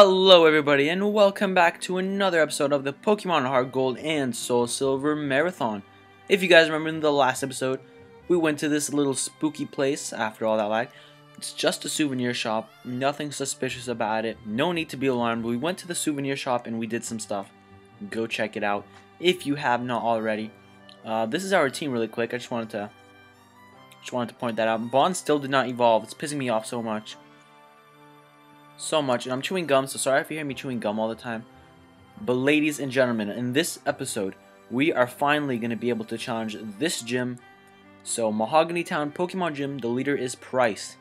Hello everybody and welcome back to another episode of the Pokémon Heart Gold and Soul Silver Marathon. If you guys remember in the last episode, we went to this little spooky place after all that lag. It's just a souvenir shop, nothing suspicious about it, no need to be alarmed. We went to the souvenir shop and we did some stuff. Go check it out if you have not already. This is our team really quick, I just wanted to point that out. Bond still did not evolve, it's pissing me off so much. And I'm chewing gum, so sorry if you hear me chewing gum all the time. But ladies and gentlemen, in this episode, we are finally going to be able to challenge this gym. So, Mahogany Town Pokemon Gym, the leader is Pryce,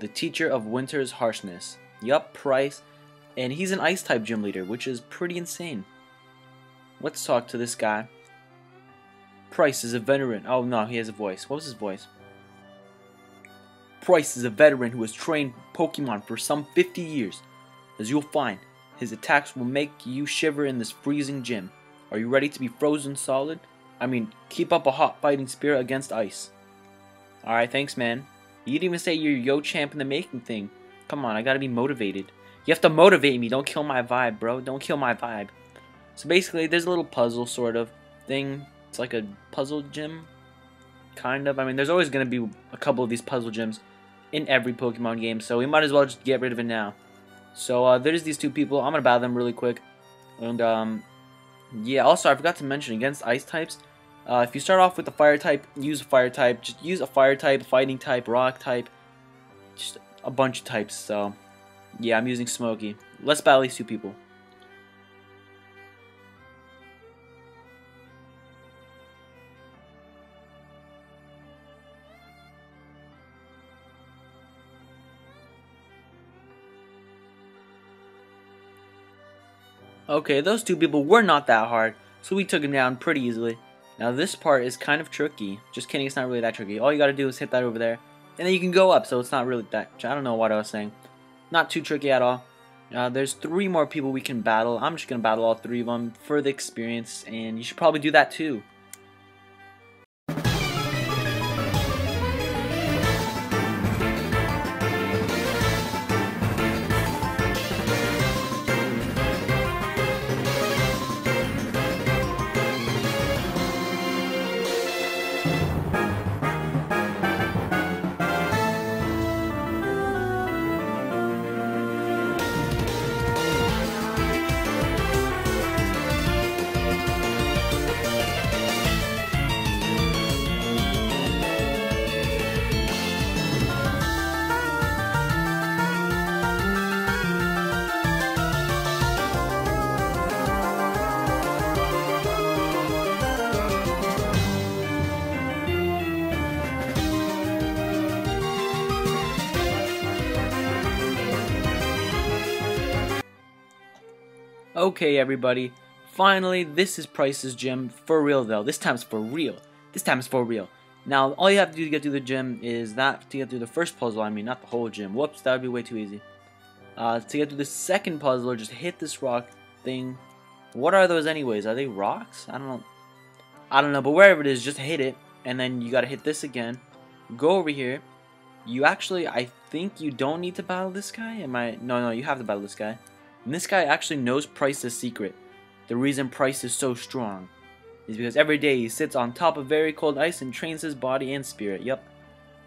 the teacher of winter's harshness. Yup, Pryce. And he's an ice-type gym leader, which is pretty insane. Let's talk to this guy. Pryce is a veteran. Oh, no, he has a voice. What was his voice? Pryce is a veteran who has trained Pokemon for some 50 years. As you'll find, his attacks will make you shiver in this freezing gym. Are you ready to be frozen solid? I mean, keep up a hot fighting spirit against ice. Alright, thanks man. You didn't even say you're yo champ in the making thing. Come on, I gotta be motivated. You have to motivate me, don't kill my vibe, bro. Don't kill my vibe. So basically, there's a little puzzle sort of thing. It's like a puzzle gym. Kind of. I mean, there's always gonna be a couple of these puzzle gyms in every Pokemon game, so we might as well just get rid of it now. So there's these two people. I'm gonna battle them really quick, and yeah. Also, I forgot to mention against ice types. If you start off with a fire type, use a fire type. Just use a fire type, fighting type, rock type, just a bunch of types. So yeah, I'm using Smokey. Let's battle these two people. Okay, those two people were not that hard, so we took them down pretty easily. Now this part is kind of tricky. Just kidding, it's not really that tricky. All you gotta do is hit that over there, and then you can go up, so it's not really that... I don't know what I was saying. Not too tricky at all. There's three more people we can battle. I'm just gonna battle all three of them for the experience, and you should probably do that too. Okay everybody, finally this is Pryce's gym, for real though, this time's for real, Now all you have to do to get through the gym is to get through the first puzzle, I mean not the whole gym, whoops, that would be way too easy. To get through the second puzzle, just hit this rock thing. What are those anyways, are they rocks? I don't know, but wherever it is, just hit it, and then you gotta hit this again, go over here. You actually, I think you don't need to battle this guy, am I? No, you have to battle this guy. And this guy actually knows Pryce's secret. The reason Pryce is so strong is because every day he sits on top of very cold ice and trains his body and spirit. Yep,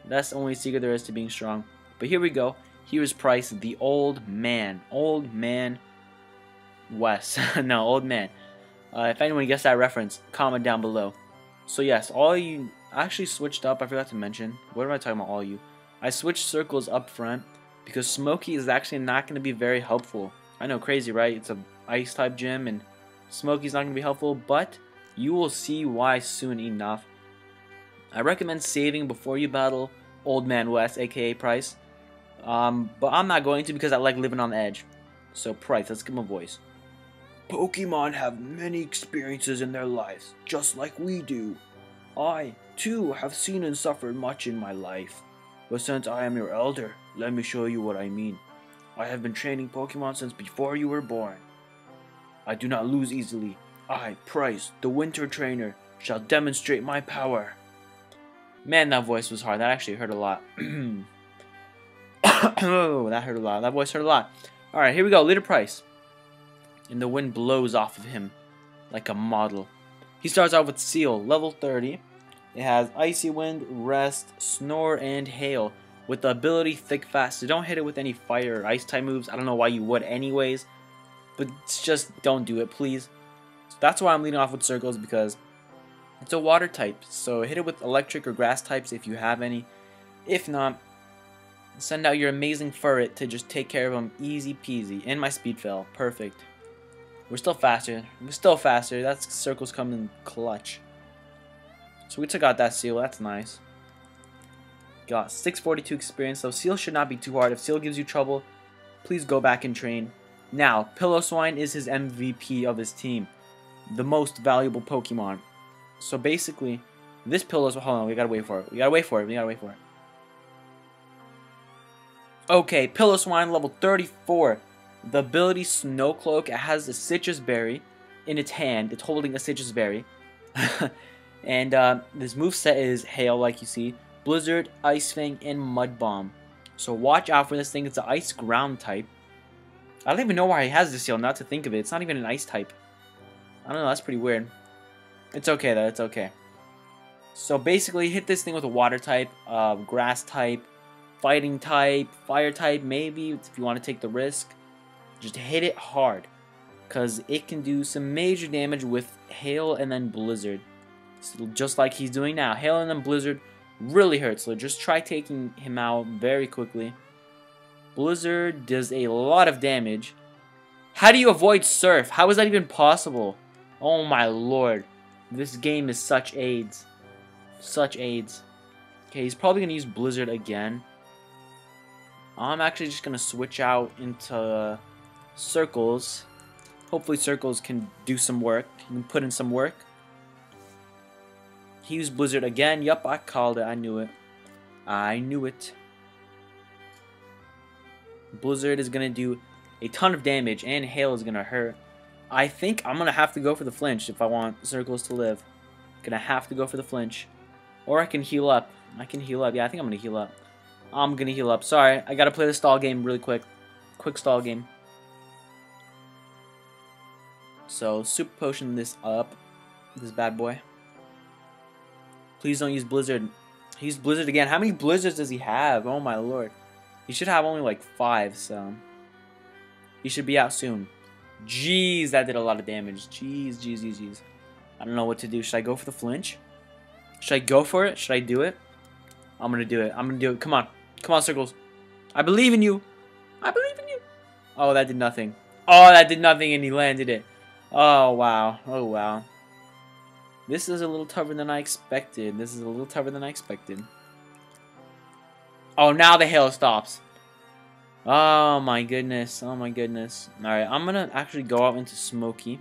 that's the only secret there is to being strong. But here we go. Here is Pryce, the old man. Old man West. No, old man. If anyone gets that reference, comment down below. So yes, all you... I actually switched up. I forgot to mention. What am I talking about, all you? I switched circles up front because Smokey is actually not going to be very helpful. I know, crazy, right? It's a ice type gym, and Smokey's not gonna be helpful, but you will see why soon enough. I recommend saving before you battle Old Man West, aka Pryce. But I'm not going to because I like living on the edge. So Pryce, let's give him a voice. Pokemon have many experiences in their lives, just like we do. I, too, have seen and suffered much in my life. But since I am your elder, let me show you what I mean. I have been training Pokemon since before you were born. I do not lose easily. I, Pryce, the winter trainer, shall demonstrate my power. Man, that voice was hard. That actually hurt a lot. That hurt a lot. That voice hurt a lot. Alright, here we go. Leader Pryce. And the wind blows off of him like a model. He starts out with Seal, level 30. It has Icy Wind, Rest, Snore, and Hail. With the ability Thick Fast, so don't hit it with any fire or ice type moves. I don't know why you would anyways. But it's just don't do it, please. So that's why I'm leading off with Circles, because it's a water type. So hit it with electric or grass types if you have any. If not, send out your amazing Furret to just take care of them easy peasy. And my speed fell. Perfect. We're still faster. We're still faster. That's Circles coming clutch. So we took out that Seal. That's nice. Got 642 experience, so Seal should not be too hard. If Seal gives you trouble, please go back and train. Now, Pilloswine is his MVP of his team. The most valuable Pokemon. So basically, this Pilloswine... Hold on, we gotta wait for it. Okay, Pilloswine, level 34. The ability Snow Cloak. It has a Citrus Berry in its hand. It's holding a Citrus Berry. And this moveset is Hail, like you see. Blizzard, Ice Fang, and Mud Bomb. So watch out for this thing. It's an Ice Ground type. I don't even know why he has this Seal, not to think of it. It's not even an Ice type. I don't know, that's pretty weird. It's okay though, it's okay. So basically, hit this thing with a Water type, Grass type, Fighting type, Fire type, maybe, if you want to take the risk. Just hit it hard, because it can do some major damage with Hail and then Blizzard. So just like he's doing now. Hail and then Blizzard really hurts, so just try taking him out very quickly. Blizzard does a lot of damage. How do you avoid Surf? How is that even possible? Oh my lord. This game is such AIDS. Such AIDS. Okay, he's probably going to use Blizzard again. I'm actually just going to switch out into Circles. Hopefully Circles can do some work. You can put in some work. He used Blizzard again. Yup, I called it. I knew it. I knew it. Blizzard is going to do a ton of damage, and Hail is going to hurt. I think I'm going to have to go for the flinch if I want Circles to live. Going to have to go for the flinch. Or I can heal up. I can heal up. Yeah, I think I'm going to heal up. I'm going to heal up. Sorry, I got to play the stall game really quick. Quick stall game. So, Super Potion this up. This bad boy. Please don't use Blizzard. He used Blizzard again. How many Blizzards does he have? Oh my lord. He should have only like 5, so... He should be out soon. Jeez, that did a lot of damage. Jeez. I don't know what to do. Should I go for the flinch? Should I go for it? Should I do it? I'm gonna do it. I'm gonna do it. Come on. Come on, Circles. I believe in you. I believe in you. Oh, that did nothing. Oh, that did nothing and he landed it. Oh, wow. Oh, wow. This is a little tougher than I expected. Oh, now the Hail stops. Oh my goodness. Alright, I'm gonna actually go out into Smokey.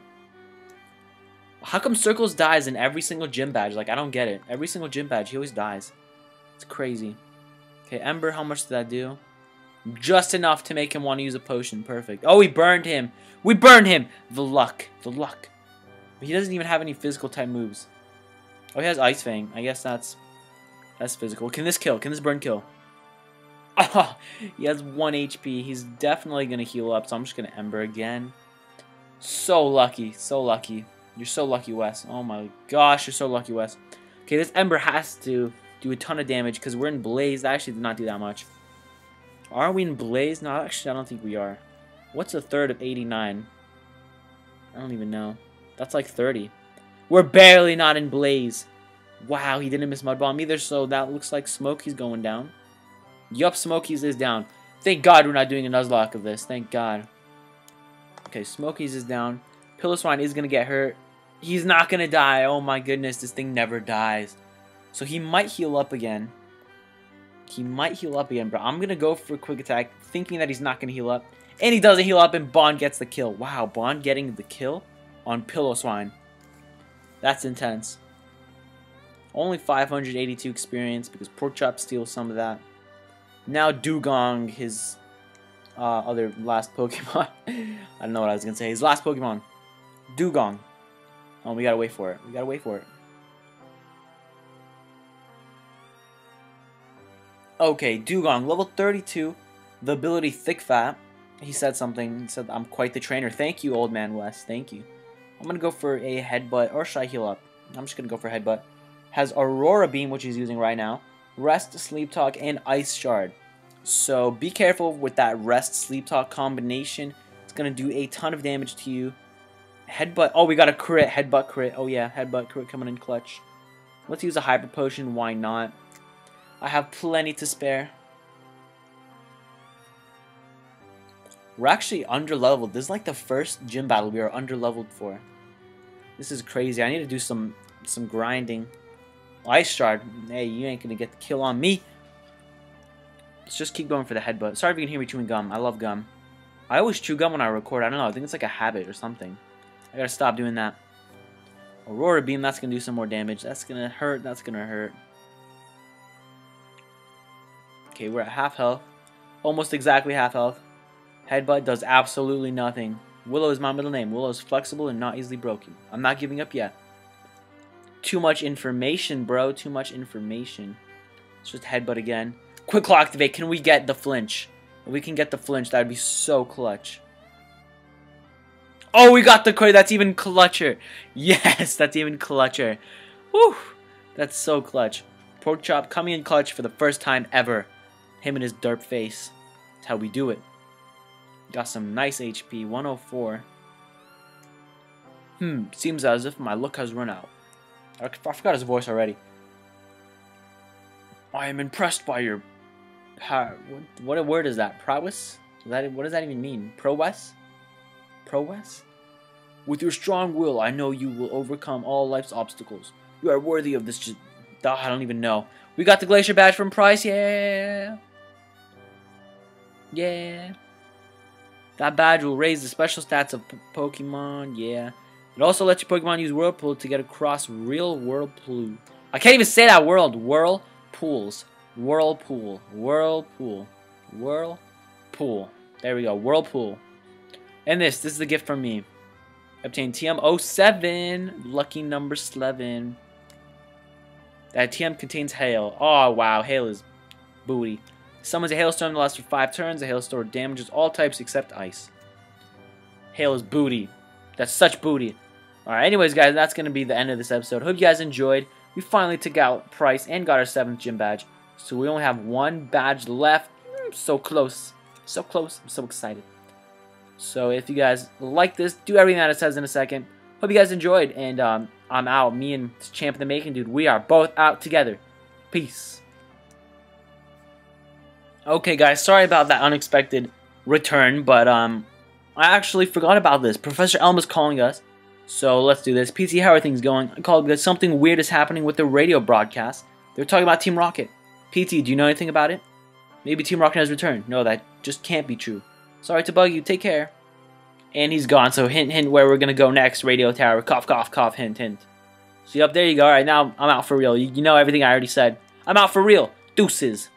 How come Circles dies in every single gym badge? Like, I don't get it. Every single gym badge, he always dies. It's crazy. Okay, Ember, how much did that do? Just enough to make him want to use a potion. Perfect. Oh, we burned him. The luck. But he doesn't even have any physical type moves. Oh, he has Ice Fang. I guess that's physical. Can this kill? Can this burn kill? Oh, he has 1 HP. He's definitely going to heal up, so I'm just going to Ember again. So lucky. You're so lucky, Wes. Oh my gosh, you're so lucky, Wes. Okay, this Ember has to do a ton of damage because we're in Blaze. That actually did not do that much. Are we in Blaze? No, actually, I don't think we are. What's a third of 89? I don't even know. That's like 30. We're barely not in Blaze. Wow, he didn't miss Mud Bomb either, so that looks like Smokey's going down. Yup, Smokey's is down. Thank God we're not doing a Nuzlocke of this. Thank God. Okay, Smokey's is down. Pilloswine is going to get hurt. He's not going to die. Oh my goodness, this thing never dies. So he might heal up again. But I'm going to go for a quick attack, thinking that he's not going to heal up. And he doesn't heal up, and Bond gets the kill. Wow, Bond getting the kill on Pilloswine. That's intense. Only 582 experience, because Porkchop steals some of that. Now Dugong, his other last Pokemon. I don't know what I was going to say. His last Pokemon. Dugong. Oh, we got to wait for it. Okay, Dugong, level 32. The ability Thick Fat. He said something. He said, "I'm quite the trainer." Thank you, Old Man West. Thank you. I'm going to go for a headbutt, or should I heal up? I'm just going to go for a headbutt. Has Aurora Beam, which he's using right now. Rest, Sleep Talk, and Ice Shard. So be careful with that Rest, Sleep Talk combination. It's going to do a ton of damage to you. Headbutt. Oh, we got a crit. Headbutt crit. Oh, yeah. Headbutt crit coming in clutch. Let's use a Hyper Potion. Why not? I have plenty to spare. We're actually underleveled. This is like the first gym battle we are underleveled for. This is crazy. I need to do some grinding. Ice Shard. Hey, you ain't gonna get the kill on me. Let's just keep going for the headbutt. Sorry if you can hear me chewing gum. I love gum. I always chew gum when I record. I don't know. I think it's like a habit or something. I gotta stop doing that. Aurora Beam. That's gonna do some more damage. That's gonna hurt. That's gonna hurt. Okay, we're at half health. Almost exactly half health. Headbutt does absolutely nothing. Willow is my middle name. Willow is flexible and not easily broken. I'm not giving up yet. Too much information, bro. Too much information. Let's just headbutt again. Quick claw activate. Can we get the flinch? If we can get the flinch, that would be so clutch. Oh, we got the crit. That's even clutcher. Yes, that's even clutcher. Woo. That's so clutch. Pork Chop coming in clutch for the first time ever. Him and his derp face. That's how we do it. Got some nice HP, 104. Seems as if my luck has run out. I forgot his voice already. I am impressed by your... What word is that? Prowess? What does that even mean? Prowess? Prowess? With your strong will, I know you will overcome all life's obstacles. You are worthy of this... I don't even know. We got the Glacier Badge from Pryce, yeah! Yeah! That badge will raise the special stats of Pokemon, yeah. It also lets your Pokemon use Whirlpool to get across real Whirlpool. I can't even say that word. Whirlpools. Whirlpool. Whirlpool. Whirlpool. There we go. Whirlpool. And this is the gift from me. Obtain TM07. Lucky number 11. That TM contains Hail. Oh, wow. Hail is booty. Summons a hailstorm that lasts for 5 turns. A hailstorm damages all types except ice. Hail is booty. That's such booty. Alright, anyways, guys, that's going to be the end of this episode. Hope you guys enjoyed. We finally took out Pryce and got our 7th gym badge. So we only have 1 badge left. So close. So close. I'm so excited. So if you guys like this, do everything that it says in a second. Hope you guys enjoyed. And I'm out. Me and Champ in the Making, dude, we are both out together. Peace. Okay, guys, sorry about that unexpected return, but I actually forgot about this. Professor Elm is calling us, so let's do this. PC, how are things going? I called because something weird is happening with the radio broadcast. They're talking about Team Rocket. PT, do you know anything about it? Maybe Team Rocket has returned. No, that just can't be true. Sorry to bug you. Take care. And he's gone, so hint, hint, where we're going to go next. Radio Tower. Cough, cough, cough, hint, hint. See, up there you go. All right, now I'm out for real. You know everything I already said. I'm out for real. Deuces.